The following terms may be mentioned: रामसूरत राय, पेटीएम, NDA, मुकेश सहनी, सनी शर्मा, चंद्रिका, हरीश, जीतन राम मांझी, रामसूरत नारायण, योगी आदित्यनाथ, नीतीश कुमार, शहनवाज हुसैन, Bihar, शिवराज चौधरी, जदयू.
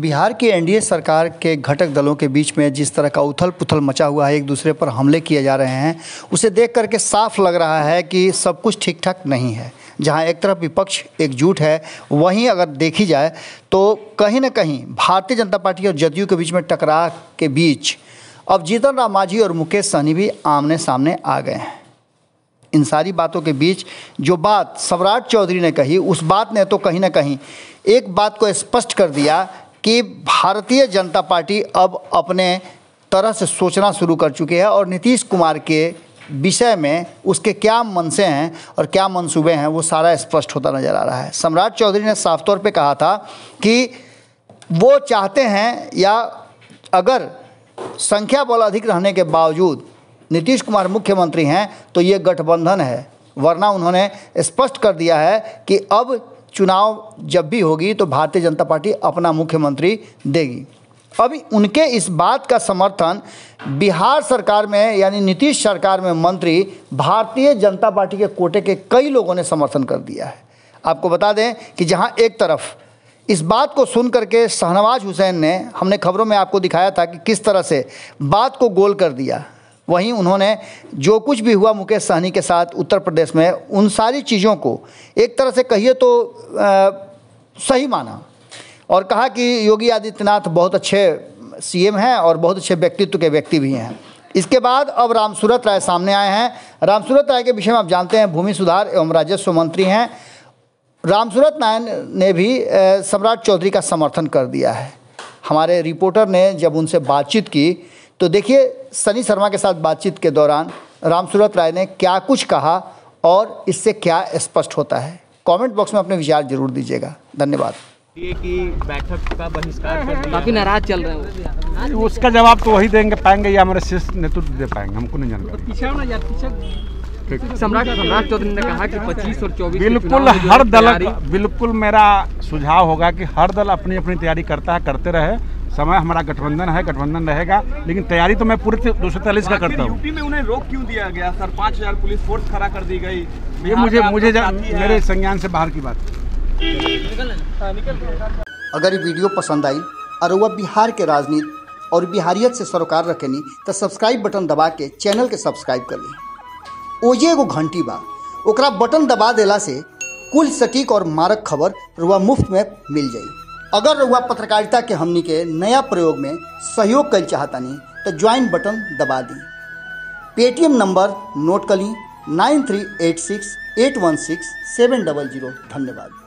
बिहार की एनडीए सरकार के घटक दलों के बीच में जिस तरह का उथल पुथल मचा हुआ है, एक दूसरे पर हमले किए जा रहे हैं, उसे देख करके साफ लग रहा है कि सब कुछ ठीक ठाक नहीं है। जहां एक तरफ विपक्ष एकजुट है, वहीं अगर देखी जाए तो कहीं ना कहीं भारतीय जनता पार्टी और जदयू के बीच में टकराव के बीच अब जीतन राम मांझी और मुकेश सहनी भी आमने सामने आ गए हैं। इन सारी बातों के बीच जो बात शिवराज चौधरी ने कही, उस बात ने तो कहीं ना कहीं एक बात को स्पष्ट कर दिया कि भारतीय जनता पार्टी अब अपने तरह से सोचना शुरू कर चुकी है और नीतीश कुमार के विषय में उसके क्या मनसे हैं और क्या मंसूबे हैं वो सारा स्पष्ट होता नजर आ रहा है। शिवराज चौधरी ने साफ तौर पे कहा था कि वो चाहते हैं, या अगर संख्या बल अधिक रहने के बावजूद नीतीश कुमार मुख्यमंत्री हैं तो ये गठबंधन है, वरना उन्होंने स्पष्ट कर दिया है कि अब चुनाव जब भी होगी तो भारतीय जनता पार्टी अपना मुख्यमंत्री देगी। अब उनके इस बात का समर्थन बिहार सरकार में, यानी नीतीश सरकार में मंत्री भारतीय जनता पार्टी के कोटे के कई लोगों ने समर्थन कर दिया है। आपको बता दें कि जहां एक तरफ इस बात को सुन करके शहनवाज हुसैन ने, हमने खबरों में आपको दिखाया था कि किस तरह से बात को गोल कर दिया, वहीं उन्होंने जो कुछ भी हुआ मुकेश सहनी के साथ उत्तर प्रदेश में, उन सारी चीज़ों को एक तरह से कहिए तो सही माना और कहा कि योगी आदित्यनाथ बहुत अच्छे सीएम हैं और बहुत अच्छे व्यक्तित्व के व्यक्ति भी हैं। इसके बाद अब रामसूरत राय सामने आए हैं। रामसूरत राय के विषय में आप जानते हैं, भूमि सुधार एवं राजस्व मंत्री हैं। रामसूरत नारायण ने भी शिवराज चौधरी का समर्थन कर दिया है। हमारे रिपोर्टर ने जब उनसे बातचीत की तो देखिए, सनी शर्मा के साथ बातचीत के दौरान रामसूरत राय ने क्या कुछ कहा और इससे क्या स्पष्ट होता है। कमेंट बॉक्स में अपने विचार जरूर दीजिएगा। धन्यवाद। कि बैठक का बहिष्कार, काफी नाराज चल रहे हैं, उसका जवाब तो वही देंगे पाएंगे या हमारे शीर्ष नेतृत्व दे पाएंगे, हमको नहीं जानकारी। शिवराज चौधरी ने कहा कि 25 और 24 बिल्कुल हर दल, बिल्कुल मेरा सुझाव होगा कि हर दल अपनी अपनी तैयारी करता है, करते रहे। समय हमारा गठबंधन है, गठबंधन रहेगा, लेकिन तैयारी तो मैं पूरे 243 का करता हूँ। यूपी में उन्हें रोक क्यों दिया गया सर? 5000 पुलिस फोर्स खड़ा कर दी गई, ये मुझे मेरे संज्ञान से बाहर की बात। अगर ये वीडियो पसंद आई और वह बिहार के राजनीति और बिहारियत से सरोकार रखनी तो सब्सक्राइब बटन दबा के चैनल के सब्सक्राइब कर ली। ओजे एगो घंटी बा, ओकरा बटन दबा देला से कुल सटीक और मारक खबर रुआ मुफ्त में मिल जाई। अगर रुआ पत्रकारिता के हमनी के नया प्रयोग में सहयोग कर चाहतनी तो ज्वाइन बटन दबा दी। पेटीएम नंबर नोट कर ली, 9386816700। धन्यवाद।